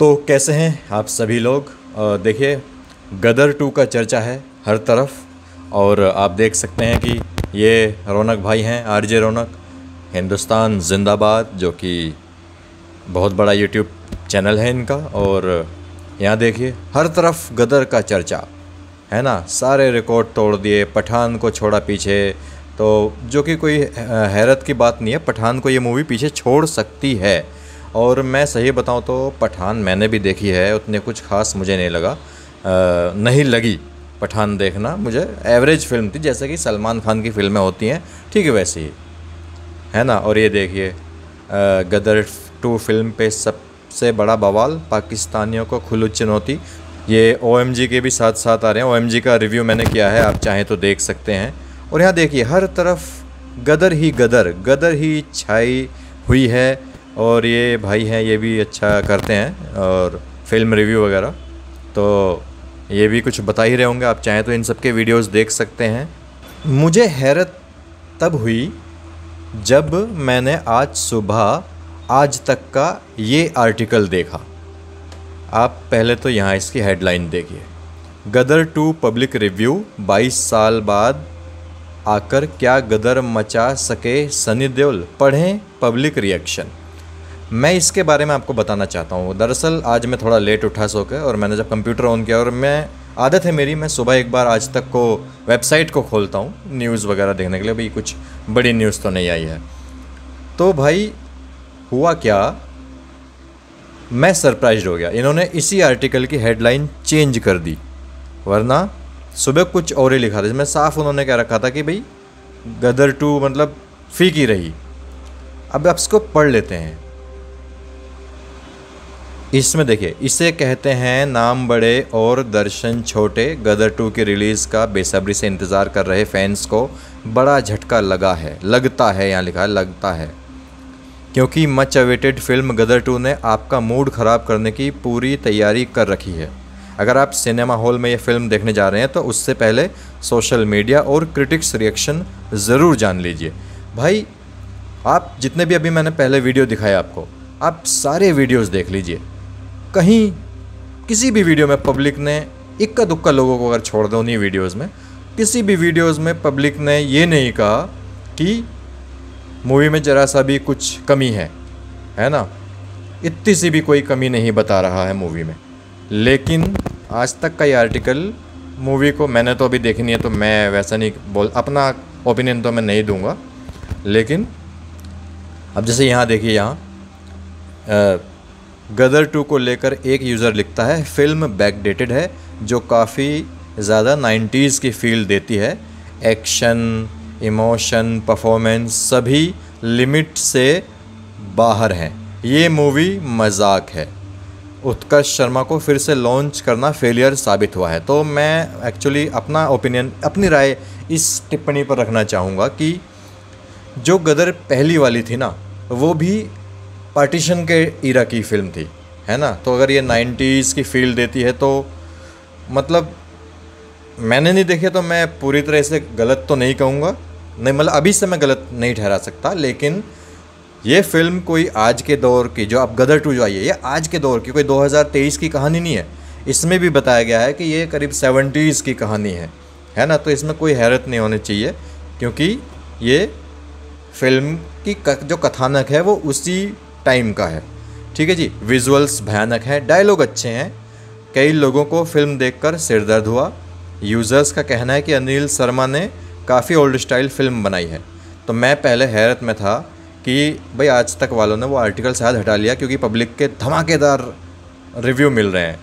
तो कैसे हैं आप सभी लोग। देखिए गदर 2 का चर्चा है हर तरफ और आप देख सकते हैं कि ये रौनक भाई हैं, आरजे रौनक, हिंदुस्तान जिंदाबाद, जो कि बहुत बड़ा यूट्यूब चैनल है इनका। और यहाँ देखिए हर तरफ गदर का चर्चा है ना, सारे रिकॉर्ड तोड़ दिए, पठान को छोड़ा पीछे, तो जो कि कोई हैरत की बात नहीं है। पठान को ये मूवी पीछे छोड़ सकती है और मैं सही बताऊं तो पठान मैंने भी देखी है, उतने कुछ खास मुझे नहीं लगा, नहीं लगी पठान देखना। मुझे एवरेज फिल्म थी, जैसे कि सलमान खान की फिल्में होती हैं ठीक है वैसे ही, है ना। और ये देखिए गदर 2 फिल्म पे सबसे बड़ा बवाल, पाकिस्तानियों को खुली चुनौती। ये OMG के भी साथ साथ आ रहे हैं, OMG का रिव्यू मैंने किया है, आप चाहें तो देख सकते हैं। और यहाँ देखिए हर तरफ गदर ही छाई हुई है। और ये भाई हैं, ये भी अच्छा करते हैं और फिल्म रिव्यू वगैरह, तो ये भी कुछ बता ही रहे होंगे, आप चाहें तो इन सब के वीडियोस देख सकते हैं। मुझे हैरत तब हुई जब मैंने आज सुबह आज तक का ये आर्टिकल देखा। आप पहले तो यहाँ इसकी हेडलाइन देखिए, गदर 2 पब्लिक रिव्यू, 22 साल बाद आकर क्या गदर मचा सके सनी देओल, पढ़ें पब्लिक रिएक्शन। मैं इसके बारे में आपको बताना चाहता हूँ। दरअसल आज मैं थोड़ा लेट उठा सो के, और मैंने जब कंप्यूटर ऑन किया, और मैं आदत है मेरी, मैं सुबह एक बार आज तक को वेबसाइट को खोलता हूँ न्यूज़ वगैरह देखने के लिए, भाई कुछ बड़ी न्यूज़ तो नहीं आई है। तो भाई हुआ क्या, मैं सरप्राइज हो गया, इन्होंने इसी आर्टिकल की हेडलाइन चेंज कर दी, वरना सुबह कुछ और ही लिखा था। इसमें साफ उन्होंने क्या रखा था कि भाई गदर 2 मतलब फीकी रही। अब आप इसको पढ़ लेते हैं। इसमें देखिए, इसे कहते हैं नाम बड़े और दर्शन छोटे। गदर 2 की रिलीज़ का बेसब्री से इंतज़ार कर रहे फैंस को बड़ा झटका लगा है, लगता है, यहाँ लिखा है लगता है, क्योंकि मच अवेटेड फिल्म गदर 2 ने आपका मूड ख़राब करने की पूरी तैयारी कर रखी है। अगर आप सिनेमा हॉल में ये फिल्म देखने जा रहे हैं तो उससे पहले सोशल मीडिया और क्रिटिक्स रिएक्शन ज़रूर जान लीजिए। भाई आप जितने भी अभी मैंने पहले वीडियो दिखाए आपको, आप सारे वीडियोस देख लीजिए, कहीं किसी भी वीडियो में पब्लिक ने इक्का दुक्का लोगों को अगर छोड़ दो, उन्हीं वीडियोज़ में, किसी भी वीडियोज़ में पब्लिक ने ये नहीं कहा कि मूवी में जरा सा भी कुछ कमी है, है ना, इतनी सी भी कोई कमी नहीं बता रहा है मूवी में। लेकिन आज तक का ये आर्टिकल, मूवी को मैंने तो अभी देखी नहीं है तो मैं वैसा नहीं बोल, अपना ओपिनियन तो मैं नहीं दूंगा। लेकिन अब जैसे यहाँ देखिए, यहाँ गदर 2 को लेकर एक यूज़र लिखता है, फिल्म बैकडेटेड है जो काफ़ी ज़्यादा 90s की फील देती है। एक्शन, इमोशन, परफॉर्मेंस सभी लिमिट से बाहर हैं, ये मूवी मजाक है। उत्कर्ष शर्मा को फिर से लॉन्च करना फेलियर साबित हुआ है। तो मैं एक्चुअली अपना ओपिनियन, अपनी राय इस टिप्पणी पर रखना चाहूँगा कि जो गदर पहली वाली थी ना, वो भी पार्टीशन के ईरा की फिल्म थी, है ना, तो अगर ये 90s की फील देती है तो मतलब मैंने नहीं देखी तो मैं पूरी तरह से गलत तो नहीं कहूँगा, नहीं मतलब अभी से मैं गलत नहीं ठहरा सकता। लेकिन ये फिल्म कोई आज के दौर की, जो अब गदर 2 जो आई है, ये आज के दौर की कोई 2023 की कहानी नहीं है। इसमें भी बताया गया है कि ये करीब 70s की कहानी है, है ना, तो इसमें कोई हैरत नहीं होनी चाहिए, क्योंकि ये फिल्म की जो कथानक है वो उसी टाइम का है। ठीक है जी, विजुअल्स भयानक हैं, डायलॉग अच्छे हैं। कई लोगों को फिल्म देखकर सिरदर्द हुआ। यूज़र्स का कहना है कि अनिल शर्मा ने काफ़ी ओल्ड स्टाइल फिल्म बनाई है। तो मैं पहले हैरत में था कि भाई आज तक वालों ने वो आर्टिकल शायद हटा लिया क्योंकि पब्लिक के धमाकेदार रिव्यू मिल रहे हैं,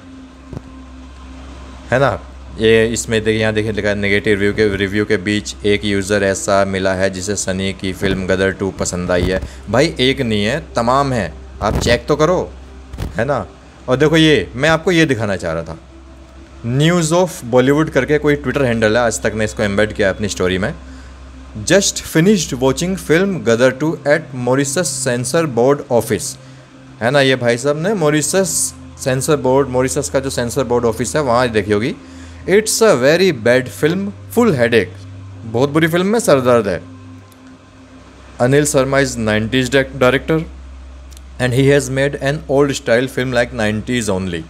है ना। ये इसमें देखिए, यहाँ देखिए लिखा है नेगेटिव रिव्यू के बीच एक यूज़र ऐसा मिला है जिसे सनी की फिल्म गदर 2 पसंद आई है। भाई एक नहीं है, तमाम है, आप चेक तो करो, है ना। और देखो ये मैं आपको ये दिखाना चाह रहा था, न्यूज़ ऑफ बॉलीवुड करके कोई ट्विटर हैंडल है, आज तक ने इसको एम्बेड किया अपनी स्टोरी में। Just finished watching film Gadar 2 at Mauritius censor board office, है ना, ये भाई साहब ने मॉरिशस सेंसर बोर्ड, मॉरिशस का जो सेंसर बोर्ड ऑफिस है वहाँ देखी होगी। It's a very bad film, full headache, बहुत बुरी फिल्म में सरदर्द है। Anil Sharma is 90s director, and he has made an old style film like 90s only.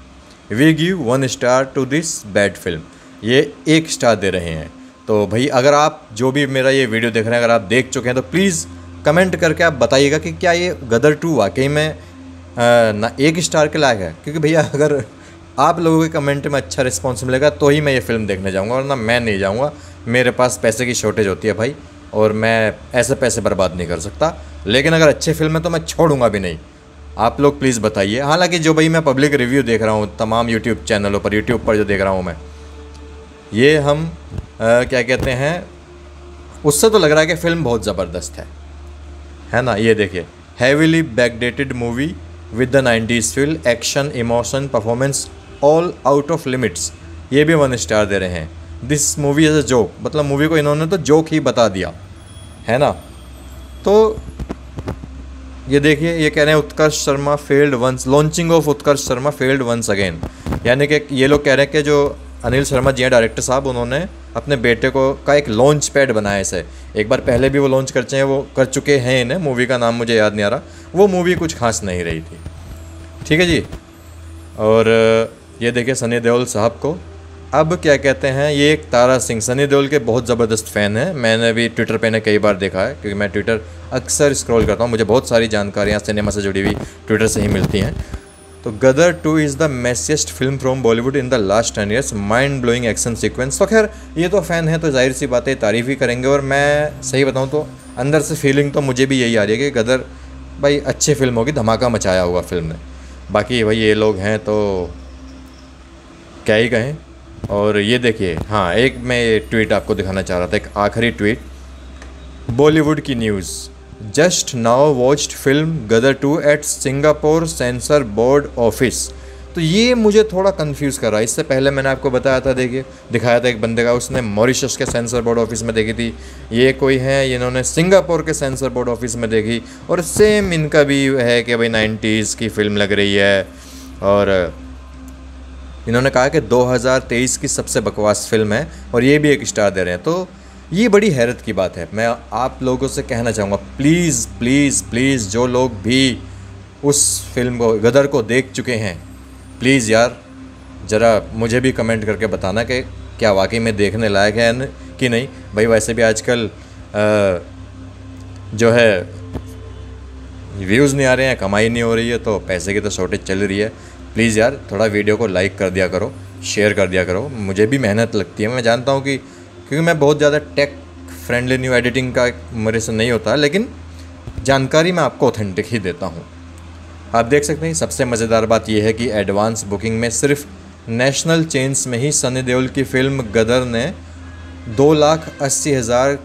We give 1 star to this bad film. ये 1 स्टार दे रहे हैं। तो भाई अगर आप जो भी मेरा ये वीडियो देख रहे हैं, अगर आप देख चुके हैं तो प्लीज़ कमेंट करके आप बताइएगा कि क्या ये गदर 2 वाकई में ना 1 स्टार के लायक है, क्योंकि भैया अगर आप लोगों के कमेंट में अच्छा रिस्पॉन्स मिलेगा तो ही मैं ये फ़िल्म देखने जाऊँगा, वरना मैं नहीं जाऊँगा। मेरे पास पैसे की शॉर्टेज होती है भाई, और मैं ऐसे पैसे बर्बाद नहीं कर सकता। लेकिन अगर अच्छी फिल्म है तो मैं छोड़ूंगा भी नहीं। आप लोग प्लीज़ बताइए। हालांकि जो भाई मैं पब्लिक रिव्यू देख रहा हूँ तमाम यूट्यूब चैनलों पर, यूट्यूब पर जो देख रहा हूँ मैं, ये हम क्या कहते हैं, उससे तो लग रहा है कि फ़िल्म बहुत ज़बरदस्त है ना। ये देखिए, heavily backdated movie with the 90s feel, action, emotion, performance all out of limits. ये भी 1 स्टार दे रहे हैं। This movie as a joke, मतलब मूवी को इन्होंने तो जोक ही बता दिया है ना। तो ये देखिए, ये कह रहे हैं Utkarsh Sharma failed once, launching of Utkarsh Sharma failed once again. यानी कि ये लोग कह रहे हैं कि जो अनिल शर्मा जी हैं डायरेक्टर साहब, उन्होंने अपने बेटे को का एक लॉन्च पैड बनाया। इसे एक बार पहले भी वो लॉन्च कर चुके हैं इन्हें। मूवी का नाम मुझे याद नहीं आ रहा, वो मूवी कुछ खास नहीं रही थी। ठीक है जी। और ये देखिए सनी देओल साहब को अब क्या कहते हैं, ये एक तारा सिंह, सनी देओल के बहुत ज़बरदस्त फ़ैन हैं। मैंने भी ट्विटर पे ने कई बार देखा है, क्योंकि मैं ट्विटर अक्सर स्क्रॉल करता हूँ, मुझे बहुत सारी जानकारियाँ सिनेमा से जुड़ी हुई ट्विटर से ही मिलती हैं। तो Gadar 2 is the messiest film from Bollywood in the last 10 years, mind blowing action sequence. तो खैर ये तो फ़ैन है तो जाहिर सी बात है तारीफ़ ही करेंगे। और मैं सही बताऊँ तो अंदर से फीलिंग तो मुझे भी यही आ रही है कि गदर भाई अच्छी फिल्म होगी, धमाका मचाया हुआ फिल्म ने। बाकी भाई ये लोग हैं तो क्या ही कहें। और ये देखिए, हाँ एक मैं ट्वीट आपको दिखाना चाह रहा था, एक आखिरी ट्वीट, बॉलीवुड की news, just now watched film Gadar 2 at Singapore censor board office. तो ये मुझे थोड़ा कंफ्यूज कर रहा है। इससे पहले मैंने आपको बताया था, देखिए दिखाया था एक बंदे का, उसने मॉरिशस के सेंसर बोर्ड ऑफिस में देखी थी। ये कोई है, इन्होंने सिंगापुर के सेंसर बोर्ड ऑफिस में देखी। और सेम इनका भी है कि भाई 90s की फिल्म लग रही है। और इन्होंने कहा कि 2023 की सबसे बकवास फिल्म है, और ये भी 1 स्टार दे रहे हैं। तो ये बड़ी हैरत की बात है। मैं आप लोगों से कहना चाहूँगा, प्लीज़ प्लीज़ प्लीज़ जो लोग भी उस फिल्म को गदर को देख चुके हैं, प्लीज़ यार ज़रा मुझे भी कमेंट करके बताना कि क्या वाकई में देखने लायक है कि नहीं। भाई वैसे भी आजकल जो है व्यूज़ नहीं आ रहे हैं, कमाई नहीं हो रही है, तो पैसे की तो शॉर्टेज चल रही है। प्लीज़ यार थोड़ा वीडियो को लाइक कर दिया करो, शेयर कर दिया करो। मुझे भी मेहनत लगती है, मैं जानता हूँ, कि क्योंकि मैं बहुत ज़्यादा टेक फ्रेंडली न्यू एडिटिंग का मेरे से नहीं होता, लेकिन जानकारी मैं आपको ऑथेंटिक ही देता हूँ। आप देख सकते हैं। सबसे मज़ेदार बात यह है कि एडवांस बुकिंग में सिर्फ नेशनल चेन्स में ही सनी देओल की फिल्म गदर ने 2,80,000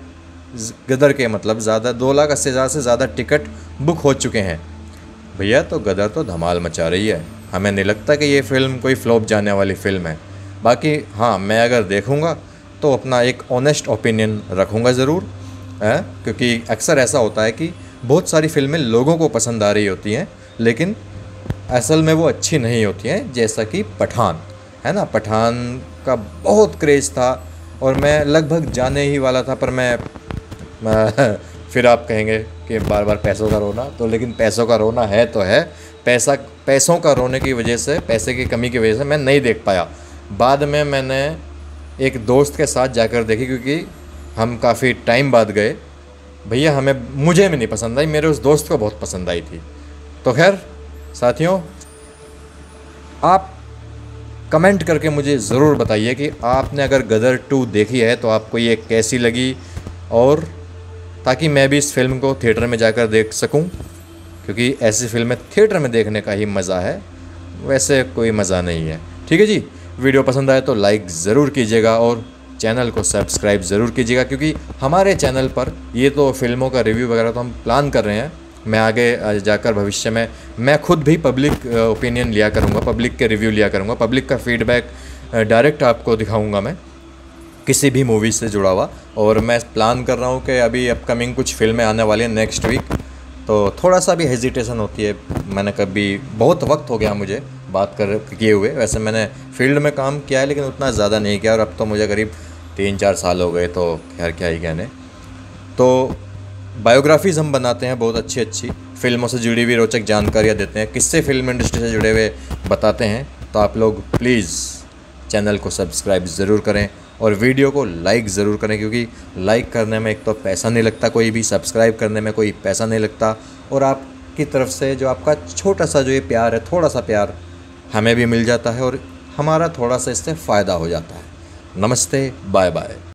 गदर के मतलब ज़्यादा 2,80,000 से ज़्यादा टिकट बुक हो चुके हैं। भैया तो गदर तो धमाल मचा रही है। हमें नहीं लगता कि ये फ़िल्म कोई फ्लॉप जाने वाली फ़िल्म है। बाकी हाँ, मैं अगर देखूँगा तो अपना एक ऑनेस्ट ओपिनियन रखूँगा ज़रूर, क्योंकि अक्सर ऐसा होता है कि बहुत सारी फ़िल्में लोगों को पसंद आ रही होती हैं, लेकिन असल में वो अच्छी नहीं होती हैं। जैसा कि पठान है ना, पठान का बहुत क्रेज़ था और मैं लगभग जाने ही वाला था, पर मैं फिर आप कहेंगे कि बार बार पैसों का रोना, तो लेकिन पैसों का रोना है तो है, पैसों का रोने की वजह से, पैसे की कमी की वजह से मैं नहीं देख पाया। बाद में मैंने एक दोस्त के साथ जाकर देखी, क्योंकि हम काफ़ी टाइम बाद गए। भैया मुझे भी नहीं पसंद आई, मेरे उस दोस्त को बहुत पसंद आई थी। तो खैर साथियों, आप कमेंट करके मुझे ज़रूर बताइए कि आपने अगर गदर 2 देखी है तो आपको ये कैसी लगी, और ताकि मैं भी इस फिल्म को थिएटर में जाकर देख सकूं, क्योंकि ऐसी फिल्में थिएटर में देखने का ही मज़ा है, वैसे कोई मज़ा नहीं है। ठीक है जी, वीडियो पसंद आए तो लाइक ज़रूर कीजिएगा और चैनल को सब्सक्राइब ज़रूर कीजिएगा, क्योंकि हमारे चैनल पर ये तो फिल्मों का रिव्यू वगैरह तो हम प्लान कर रहे हैं। मैं आगे जाकर भविष्य में मैं खुद भी पब्लिक ओपिनियन लिया करूँगा, पब्लिक के रिव्यू लिया करूँगा, पब्लिक का फीडबैक डायरेक्ट आपको दिखाऊँगा मैं, किसी भी मूवी से जुड़ा हुआ। और मैं प्लान कर रहा हूँ कि अभी अपकमिंग कुछ फिल्में आने वाली हैं नेक्स्ट वीक, तो थोड़ा सा भी हेजिटेशन होती है। मैंने कभी बहुत वक्त हो गया मुझे बात कर किए हुए, वैसे मैंने फील्ड में काम किया है लेकिन उतना ज़्यादा नहीं किया, और अब तो मुझे करीब 3-4 साल हो गए, तो खैर क्या ही कहने। तो बायोग्राफीज़ हम बनाते हैं, बहुत अच्छी अच्छी फिल्मों से जुड़ी हुई रोचक जानकारियाँ देते हैं, किससे फिल्म इंडस्ट्री से जुड़े हुए बताते हैं। तो आप लोग प्लीज़ चैनल को सब्सक्राइब ज़रूर करें और वीडियो को लाइक ज़रूर करें, क्योंकि लाइक करने में एक तो पैसा नहीं लगता कोई भी, सब्सक्राइब करने में कोई पैसा नहीं लगता, और आपकी तरफ से जो आपका छोटा सा जो ये प्यार है, थोड़ा सा प्यार हमें भी मिल जाता है और हमारा थोड़ा सा इससे फ़ायदा हो जाता है। नमस्ते, बाय बाय।